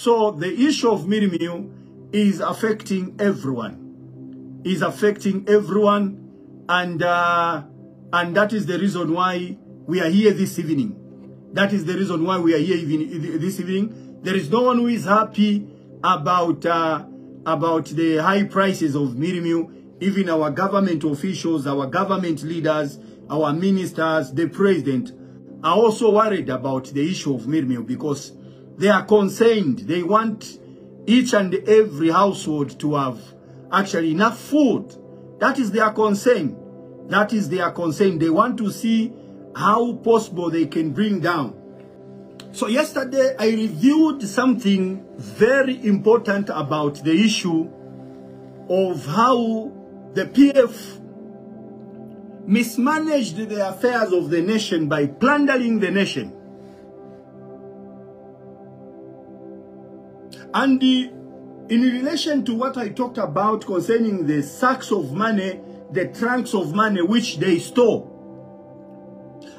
So the issue of Mirimiu is affecting everyone. Is affecting everyone, and that is the reason why we are here this evening. That is the reason why we are here even this evening. There is no one who is happy about the high prices of Mirimiu. Even our government officials, our government leaders, our ministers, the president are also worried about the issue of Mirimiu because they are concerned. They want each and every household to have actually enough food. That is their concern. That is their concern. They want to see how possible they can bring down. So yesterday I reviewed something very important about the issue of how the PF mismanaged the affairs of the nation by plundering the nation. And in relation to what I talked about concerning the sacks of money, the trunks of money which they store,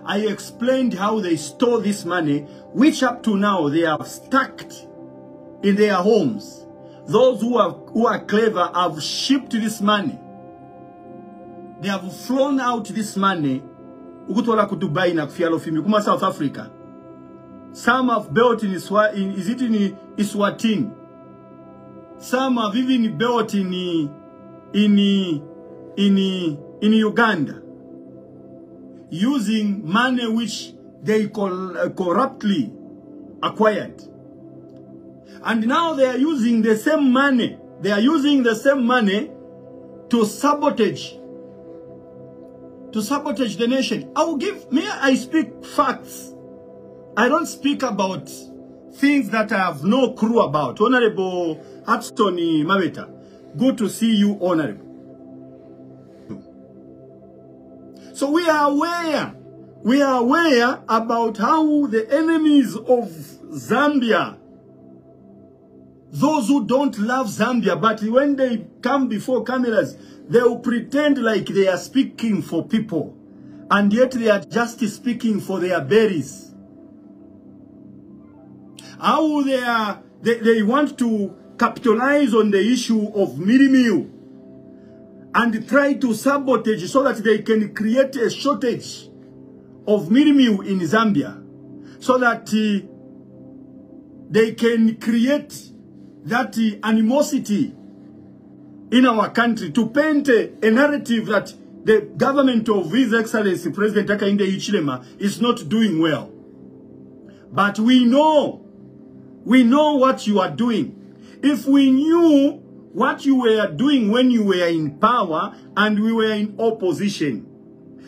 I explained how they store this money, which up to now they have stacked in their homes. Those who are clever have shipped this money. They have flown out this money. Dubai na South Africa. Some have built in Eswatini. Some have even built in Uganda, using money which they corruptly acquired. And now they are using the same money. They are using the same money to sabotage the nation. I will give me. I speak facts. I don't speak about things that I have no clue about. Honorable Hatsoni Mabeta, good to see you, Honorable. So we are aware about how the enemies of Zambia, those who don't love Zambia, but when they come before cameras, they will pretend like they are speaking for people. And yet they are just speaking for their berries. How they want to capitalize on the issue of Mirimiu and try to sabotage so that they can create a shortage of Mirimiu in Zambia. So that they can create that animosity in our country, to paint a narrative that the government of His Excellency President Hakainde Hichilema is not doing well. But we know what you are doing. If we knew what you were doing when you were in power and we were in opposition,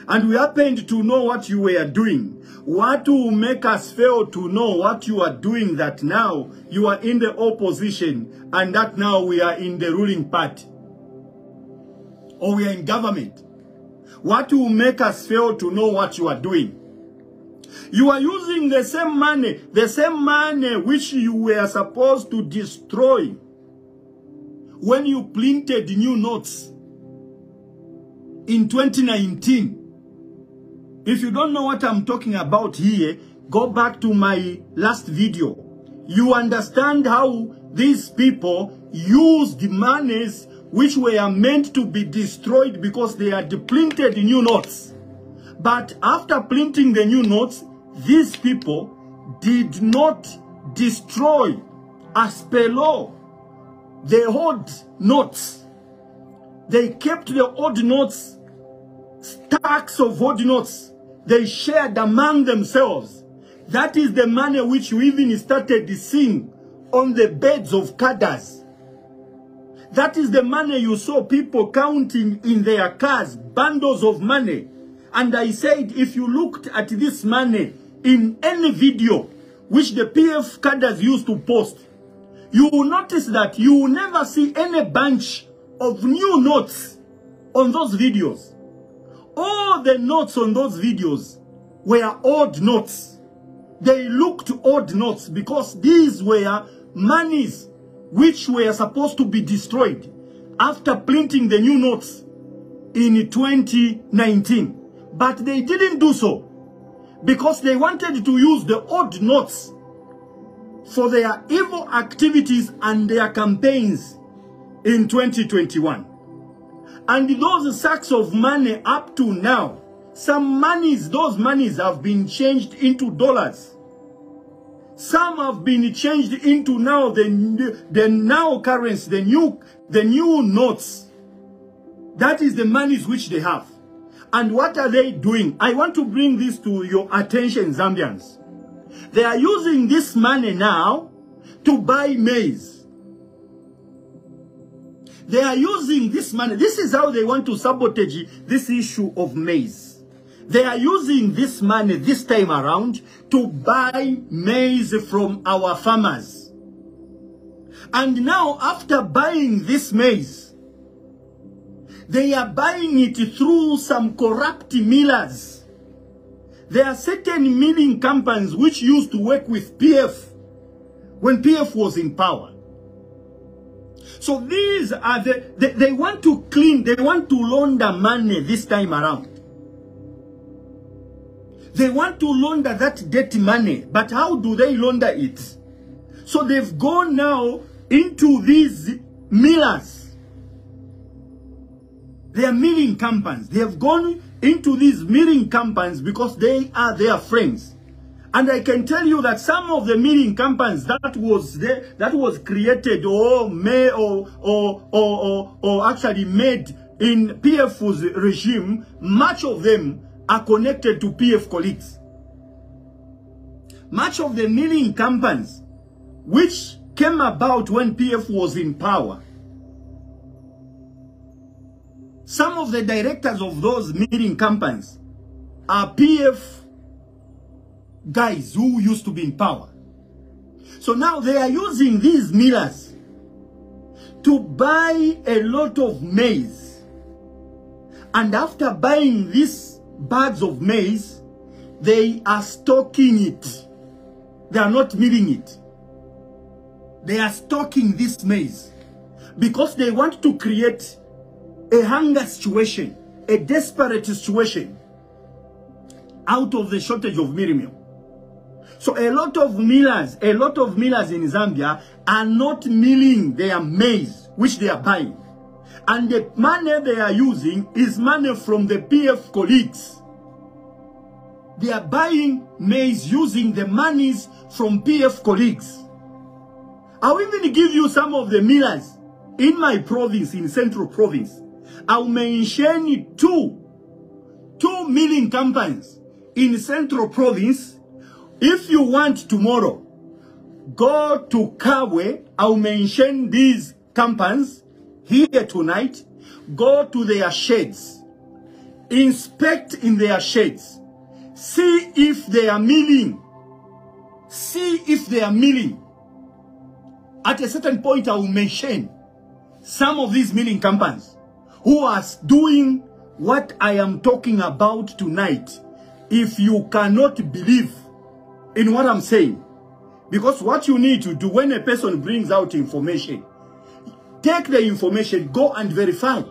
and we happened to know what you were doing, what will make us fail to know what you are doing, that now you are in the opposition and that now we are in the ruling party or we are in government? What will make us fail to know what you are doing? You are using the same money which you were supposed to destroy when you printed new notes in 2019. If you don't know what I'm talking about here, go back to my last video. You understand how these people use the monies which were meant to be destroyed because they had printed new notes. But after printing the new notes, these people did not destroy, as per law, the old notes. They kept the old notes, stacks of old notes. They shared among themselves. That is the money which you even started seeing on the beds of cadres. That is the money you saw people counting in their cars, bundles of money. And I said, if you looked at this money in any video which the PF cadres used to post, you will notice that you will never see any bunch of new notes on those videos. All the notes on those videos were old notes. They looked old notes because these were monies which were supposed to be destroyed after printing the new notes in 2019. But they didn't do so because they wanted to use the old notes for their evil activities and their campaigns in 2021. And those sacks of money up to now, those monies have been changed into dollars. Some have been changed into now the new notes. That is the monies which they have. And what are they doing? I want to bring this to your attention, Zambians. They are using this money now to buy maize. They are using this money. This is how they want to sabotage this issue of maize. They are using this money this time around to buy maize from our farmers. And now, after buying this maize, they are buying it through some corrupt millers. There are certain milling companies which used to work with PF when PF was in power. So these are they want to clean, they want to launder money this time around. They want to launder that dirty money, but how do they launder it? So they've gone now into these millers. They are milling companies. They have gone into these milling companies because they are their friends. And I can tell you that some of the milling companies that was there, that was created or actually made in PF's regime, much of them are connected to PF colleagues. Much of the milling companies which came about when PF was in power, some of the directors of those milling companies are PF guys who used to be in power. So now they are using these millers to buy a lot of maize. And after buying these bags of maize, they are stocking it. They are not milling it. They are stocking this maize because they want to create a hunger situation, a desperate situation out of the shortage of Mirimiu. So a lot of millers in Zambia are not milling their maize, which they are buying. And the money they are using is money from the PF colleagues. They are buying maize using the monies from PF colleagues. I will even give you some of the millers in my province, in Central Province. I'll mention two milling companies in Central Province. If you want tomorrow, go to Kabwe. I'll mention these companies here tonight. Go to their sheds. Inspect in their sheds. See if they are milling. See if they are milling. At a certain point, I will mention some of these milling companies who are doing what I am talking about tonight, if you cannot believe in what I'm saying. Because what you need to do when a person brings out information, take the information, go and verify.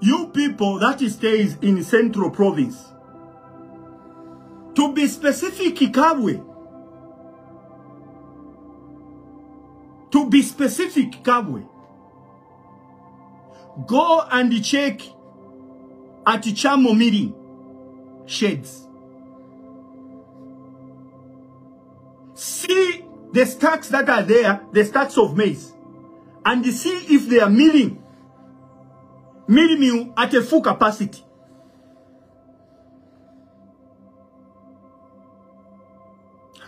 You people that stays in Central Province, to be specific, Kabwe. Go and check at Chamo Milling sheds. See the stacks that are there, the stacks of maize, and see if they are milling at a full capacity.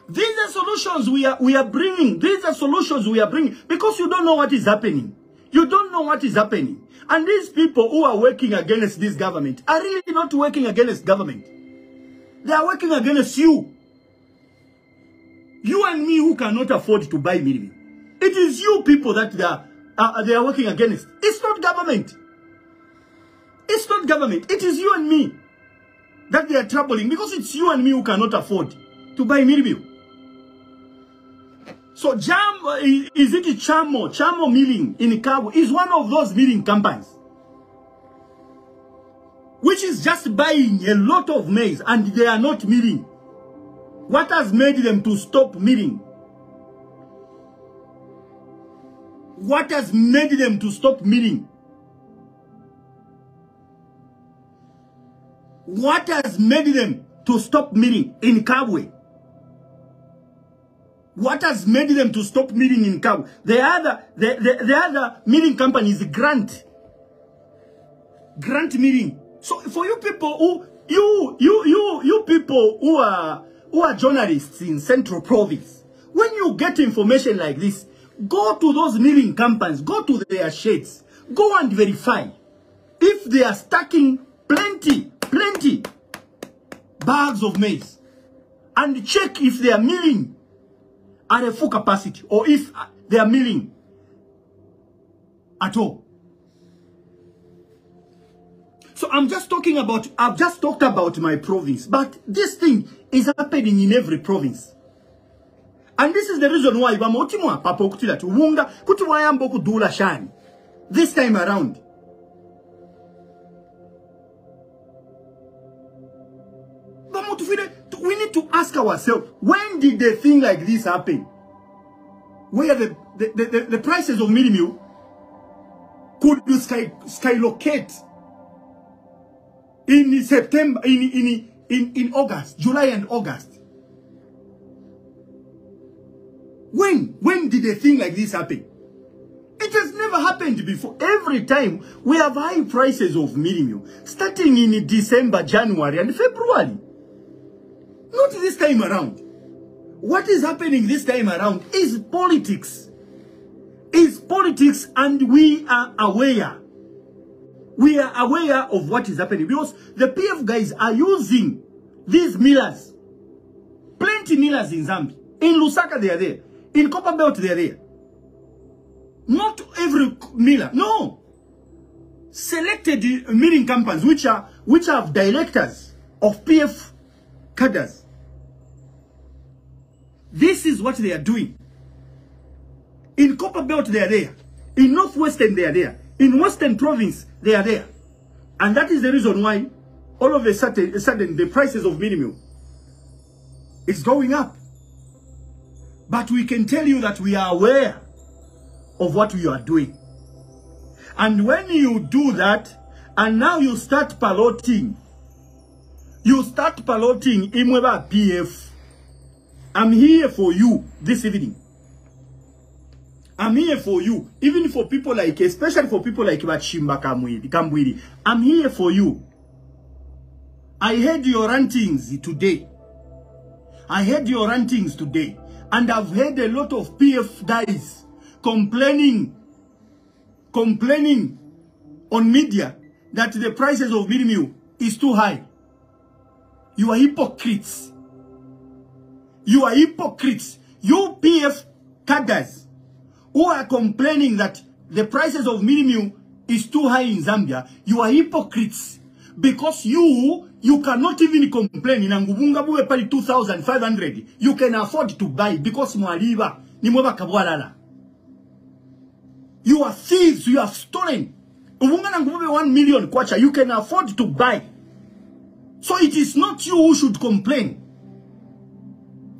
These are solutions we are bringing. These are solutions we are bringing because you don't know what is happening. You don't know what is happening. And these people who are working against this government are really not working against government. They are working against you. You and me who cannot afford to buy milling. It is you people that they are working against. It's not government. It's not government. It is you and me that they are troubling because it's you and me who cannot afford to buy milling. So Chamo Milling in Kabwe is one of those milling companies which is just buying a lot of maize and they are not milling. What has made them to stop milling? What has made them to stop milling? What has made them to stop milling in Kabwe? What has made them to stop milling in Kabwe? The other milling company is Grant Milling. So for you people who you people who are journalists in Central Province, when you get information like this, go to those milling companies, go to their sheds, go and verify if they are stacking plenty bags of maize, and check if they are milling at a full capacity or if they are milling at all. So I've just talked about my province, but this thing is happening in every province. And this is the reason why this time around. We need to ask ourselves, when did a thing like this happen? Where the prices of Mirimiu could skyrocket in September, in August, July and August. When did a thing like this happen? It has never happened before. Every time we have high prices of Mirimiu, starting in December, January and February. Not this time around. What is happening this time around is politics. Is politics, and we are aware. We are aware of what is happening, because the PF guys are using these millers. Plenty millers in Zambia. In Lusaka they are there. In Copper Belt they are there. Not every miller. No. Selected milling companies which have directors of PF cadres. This is what they are doing. In Copper Belt they are there. In Northwestern they are there. In Western Province, they are there. And that is the reason why all of a sudden the prices of Mirimiu is going up. But we can tell you that we are aware of what we are doing. And when you do that, and now you start palloting. You start palloting Imweba PF. I'm here for you this evening. I'm here for you, even for people like, especially for people like Chishimba Kambwili. I'm here for you. I heard your rantings today. I heard your rantings today. And I've heard a lot of PF guys complaining on media that the prices of Mirimiu is too high. You are hypocrites. You are hypocrites. You PF cadres who are complaining that the prices of Mirimiu is too high in Zambia, you are hypocrites, because you cannot even complain in Angubungabuwe pali 2,500. You can afford to buy because mwaliba ni mweba kabwalala. You are thieves. You have stolen. Ubunga Nangubuwe 1 million kwacha. You can afford to buy. So it is not you who should complain.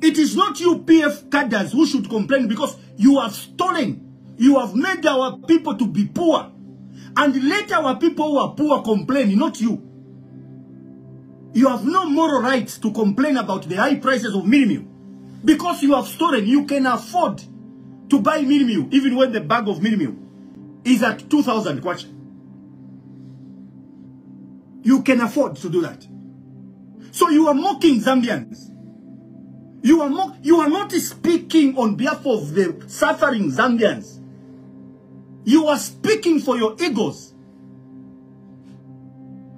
It is not you PF cadres who should complain, because you have stolen. You have made our people to be poor. And let our people who are poor complain, not you. You have no moral rights to complain about the high prices of Mirimiu. Because you have stolen, you can afford to buy Mirimiu, even when the bag of Mirimiu is at 2,000 kwacha. You can afford to do that. So you are mocking Zambians. You are not speaking on behalf of the suffering Zambians. You are speaking for your egos.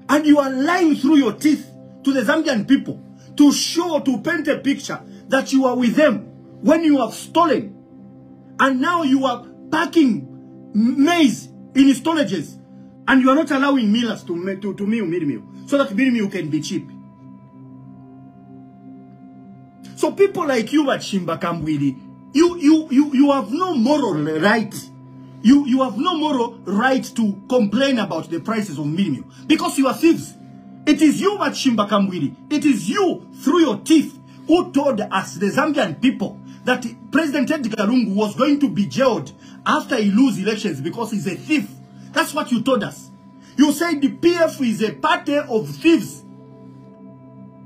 And you are lying through your teeth to the Zambian people to show, to paint a picture that you are with them when you have stolen. And now you are packing maize in storages, and you are not allowing millers to mill Mirimiu so that Mirimiu can be cheap. So people like you at Chishimba Kambwili, you have no moral right. You have no moral right to complain about the prices of Mirimiu, because you are thieves. It is you at Chishimba Kambwili. It is you through your teeth who told us, the Zambian people, that President Edgar Lungu was going to be jailed after he loses elections because he's a thief. That's what you told us. You said the PF is a party of thieves.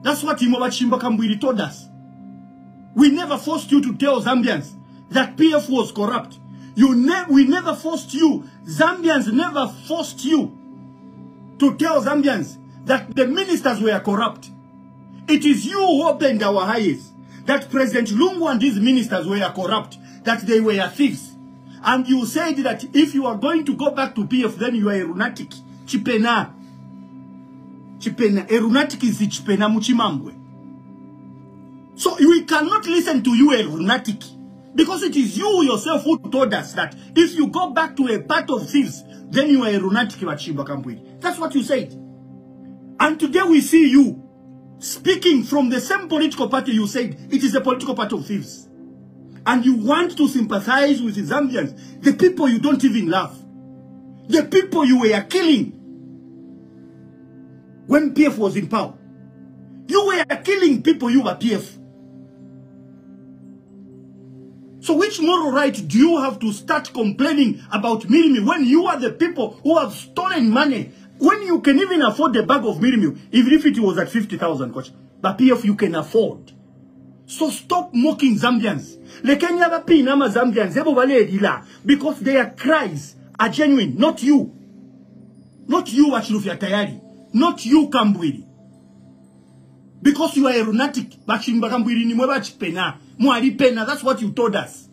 That's what Chishimba Kambwili told us. We never forced you to tell Zambians that PF was corrupt. We never forced you. Zambians never forced you to tell Zambians that the ministers were corrupt. It is you who opened our eyes that President Lungu and his ministers were corrupt, that they were thieves. And you said that if you are going to go back to PF, then you are a lunatic. Chipena. Chipena. A lunatic is chipena muchimambwe. So we cannot listen to you, a lunatic. Because it is you yourself who told us that if you go back to a part of thieves, then you are a lunatic, Chishimba Kambwili. That's what you said. And today we see you speaking from the same political party you said it is a political party of thieves. And you want to sympathize with the Zambians, the people you don't even love, the people you were killing when PF was in power. You were killing people, you were PF. So which moral right do you have to start complaining about Mirimiu when you are the people who have stolen money? When you can even afford a bag of Mirimiu, even if it was at 50,000, coach, but PF you can afford. So stop mocking Zambians. Because their cries are genuine, not you. Not you, Achilufia Tayari. Not you, Kambwili. Because you are a lunatic. That's what you told us.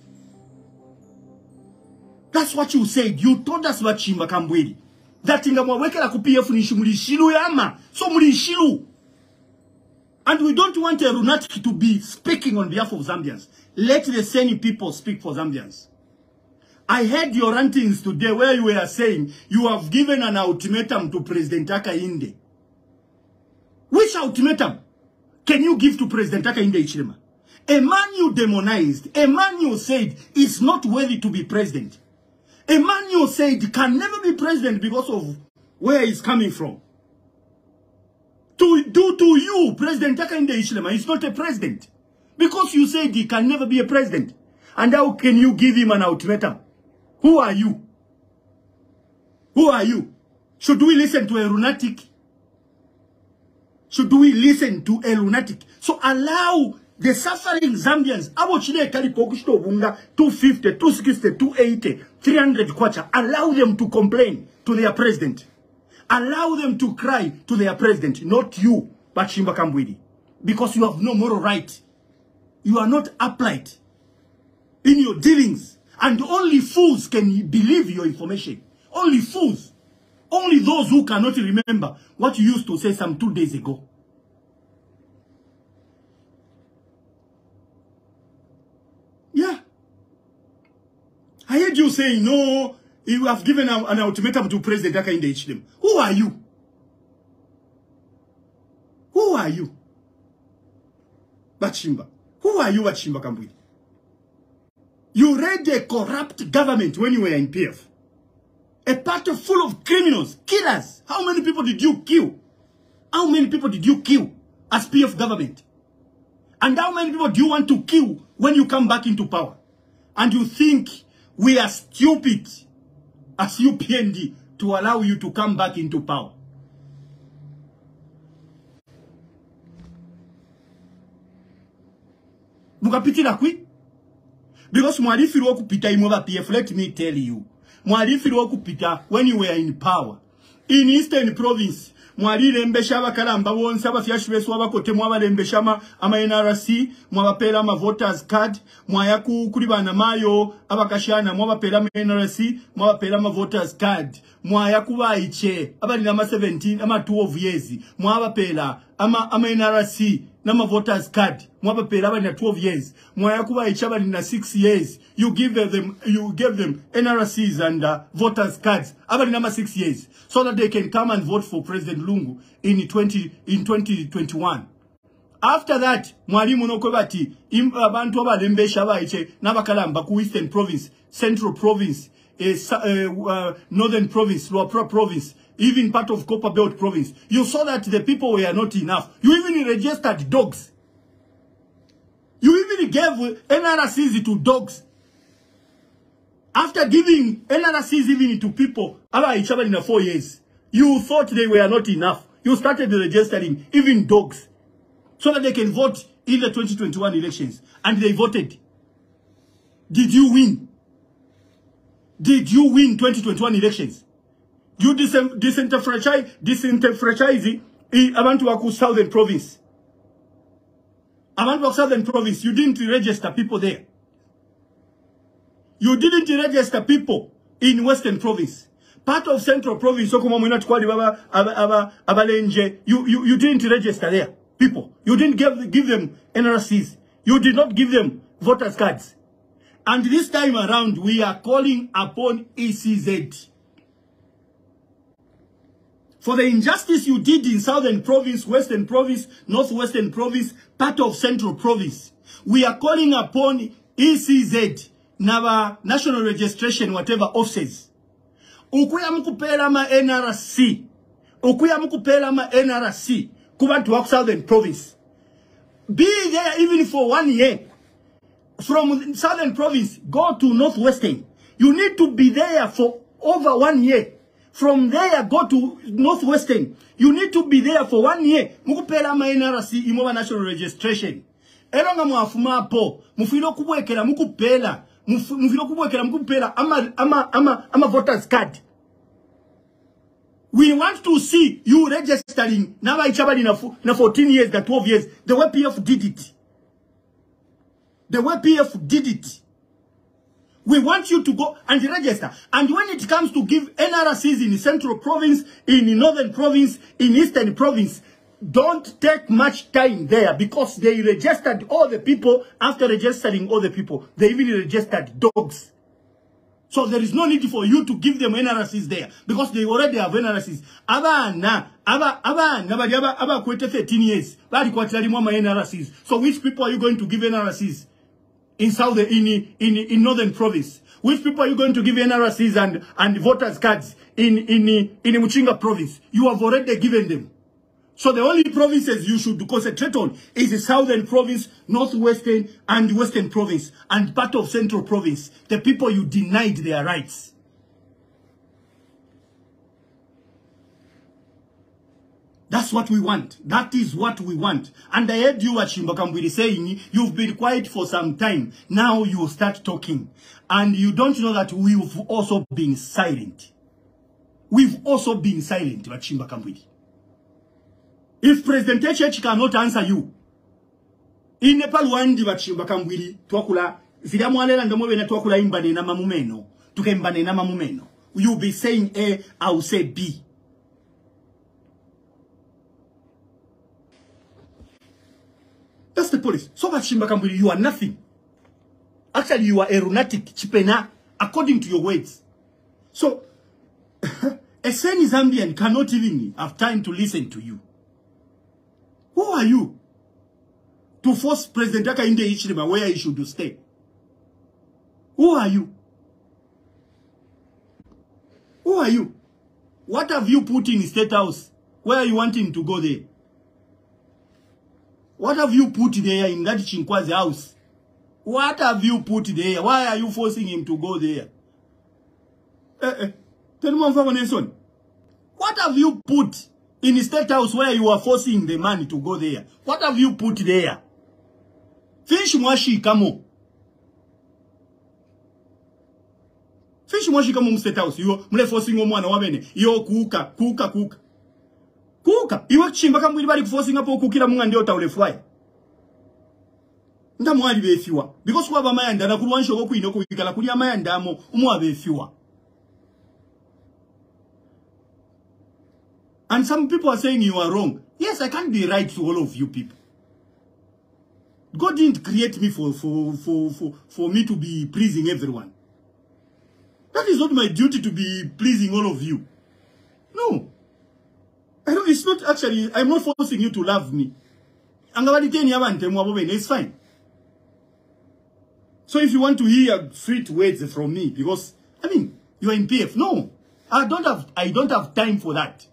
That's what you said. You told us about Chishimba Kambwili. That in the PF nishimulishilu yama. So mulishilu. And we don't want a lunatic to be speaking on behalf of Zambians. Let the sane people speak for Zambians. I heard your rantings today where you were saying you have given an ultimatum to President Hakainde. Which ultimatum can you give to President Hakainde Hichilema? A man you demonized, a man you said is not worthy to be president. A man you said can never be president because of where he's coming from. To do to you, President Hakainde Hichilema is not a president. Because you said he can never be a president. And how can you give him an ultimatum? Who are you? Who are you? Should we listen to a lunatic? Should we listen to a lunatic? So allow the suffering Zambians, abo chile kali kokushto bunga 250, 260, 280, 300 kwacha. Allow them to complain to their president. Allow them to cry to their president, not you, but Chishimba Kambwili. Because you have no moral right. You are not upright in your dealings. And only fools can believe your information. Only fools. Only those who cannot remember what you used to say some 2 days ago. Yeah. I heard you saying, no, you have given an ultimatum to President Hakainde Hichilema. Who are you? Who are you? Chishimba. Who are you, Chishimba Kambwili? You read a corrupt government when you were in PF. A party full of criminals, killers. How many people did you kill? How many people did you kill as PF government? And how many people do you want to kill when you come back into power? And you think we are stupid as UPND to allow you to come back into power. Because let me tell you, when you were in power, in Eastern Province, mwari lembeshaba kalamba wonsa bafyashibeswa bakote mwaba lembeshama ama NRC mwabapela ama voters card mwayaku kulibana mayo abakashana mwabapela ama NRC mwabapela ama voters card mwayaku baiche abali nama 17 ama 12 years mwabapela ama NRC nama voters card mwabapela abali na 12 years mwayaku baiche abali na 6 years you gave them NRCs and voters cards abali nama 6 years so that they can come and vote for President Lungu in 2021. After that, mwalimu nokobati abantu abalembesha baiche nabakalamba ku Eastern Province, Central Province, Northern Province, Luapura Province, even part of Copper Belt Province. You saw that the people were not enough. You even registered dogs. gave NRCs to dogs. After giving NRCs even to people, about each other in 4 years, you thought they were not enough. You started registering even dogs so that they can vote in the 2021 elections. And they voted. Did you win? Did you win 2021 elections? You disenfranchise abantu waku Southern Province. Abantu waku Southern Province, you didn't register people there. You didn't register people in Western Province. Part of Central Province, you didn't register there people. You didn't give them NRCs. You did not give them voters cards. And this time around, we are calling upon ECZ. For the injustice you did in Southern Province, Western Province, Northwestern Province, part of Central Province, we are calling upon ECZ, National Registration, whatever offices. Ukuya mkupela ma NRC. Ukuya mkupela ma NRC. Kubantu wa Southern Province. Be there even for 1 year. From Southern Province, go to Northwestern. You need to be there for over 1 year. From there, go to Northwestern. You need to be there for 1 year. Mukupela ma NRC imova national registration. Eronga muafuma po. Mufilo kubwekela mukupela. Mufilo kubwekela mukupela ama voters card. We want to see you registering now ichabadi na 14 years, na 12 years. The way PF did it. The way PF did it. We want you to go and register. And when it comes to give NRCs in Central Province, in Northern Province, in Eastern Province, don't take much time there because they registered all the people. After registering all the people, they even registered dogs. So there is no need for you to give them NRCs there because they already have NRCs. Aba 13 years. So which people are you going to give NRCs? In Southern, in Northern Province, which people are you going to give NRCs and voters cards in Muchinga Province? You have already given them. So the only provinces you should concentrate on is the Southern Province, Northwestern and Western Province, and part of Central Province. The people you denied their rights. That's what we want. That is what we want. And I heard you at Chishimba Kambwili saying, you've been quiet for some time. Now you start talking. And you don't know that we've also been silent. We've also been silent at Chishimba Kambwili. If President Church cannot answer you, in Nepal, one day at Chishimba Kambwili, tuakula, zidamuale landomobe na tuakula imbane na mamumeno. Tukembane na mamumeno. You'll be saying A, I will say B. That's the police. So that Chishimba Kambwili, you are nothing. Actually, you are a lunatic, chipena, according to your words. So, a sane Zambian cannot even have time to listen to you. Who are you to force President Hakainde Hichilema where he should stay? Who are you? Who are you? What have you put in State House? Where are you wanting to go there? What have you put there in that Chinkwa's house? What have you put there? Why are you forcing him to go there? What have you put in the State House where you are forcing the man to go there? What have you put there? Fish mwashi kamo. Fish mwashi kamo State House. You mle forcing omwana wabene. Yo kuka. Kuka, iwe Chishimba Kambwili bali kuforcing hapo kukira munga ndio taulefwaya. Nda mwali befiwa. Because kwa bamayanda na kulwansho goku inoko ikala kuli amayanda mo umwa befiwa. And some people are saying you are wrong. Yes, I can't be right to all of you people. God didn't create me for me to be pleasing everyone. That is not my duty to be pleasing all of you. No. I don't, it's not actually, I'm not forcing you to love me. It's fine. So if you want to hear sweet words from me, because, I mean, you are in PF. No, I don't have time for that.